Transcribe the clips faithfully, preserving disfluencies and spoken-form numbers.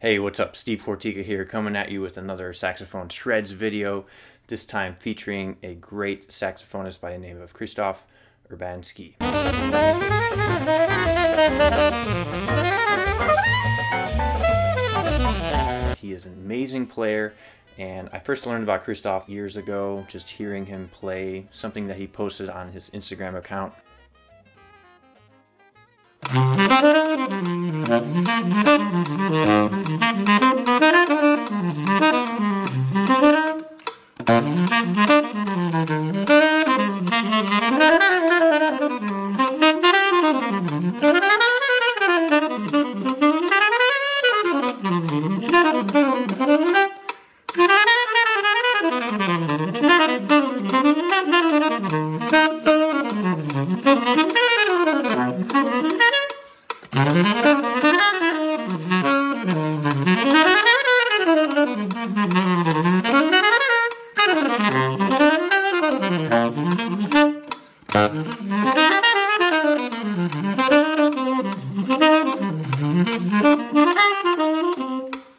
Hey, what's up? Steve Kortyka here, coming at you with another Saxophone Shreds video, this time featuring a great saxophonist by the name of Krzysztof Urbanski. He is an amazing player, and I first learned about Krzysztof years ago, just hearing him play something that he posted on his Instagram account.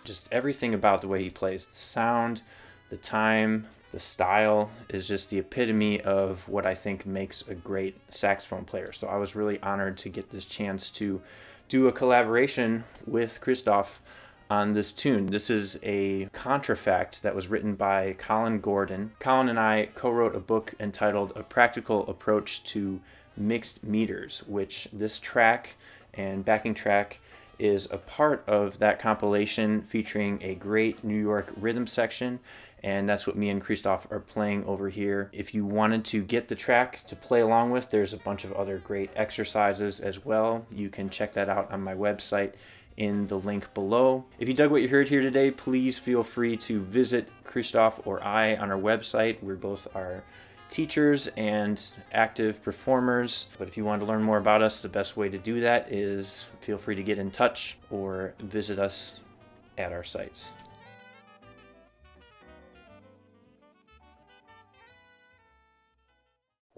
Just everything about the way he plays, the sound, the time, the style is just the epitome of what I think makes a great saxophone player. So I was really honored to get this chance to do a collaboration with Krzysztof on this tune. This is a contrafact that was written by Colin Gordon. Colin and I co-wrote a book entitled A Practical Approach to Mixed Meters, which this track and backing track is a part of that compilation featuring a great New York rhythm section, and that's what me and Krzysztof are playing over here. If you wanted to get the track to play along with, there's a bunch of other great exercises as well. You can check that out on my website in the link below. If you dug what you heard here today, please feel free to visit Krzysztof or I on our website. We're both our teachers and active performers, but if you want to learn more about us, the best way to do that is feel free to get in touch or visit us at our sites.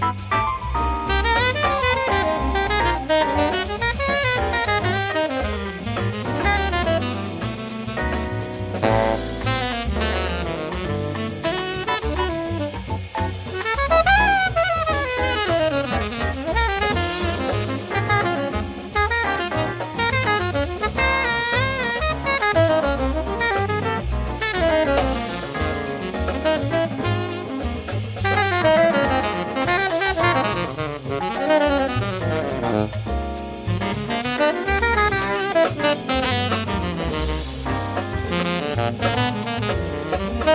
Bye.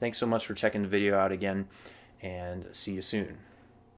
Thanks so much for checking the video out again, and see you soon.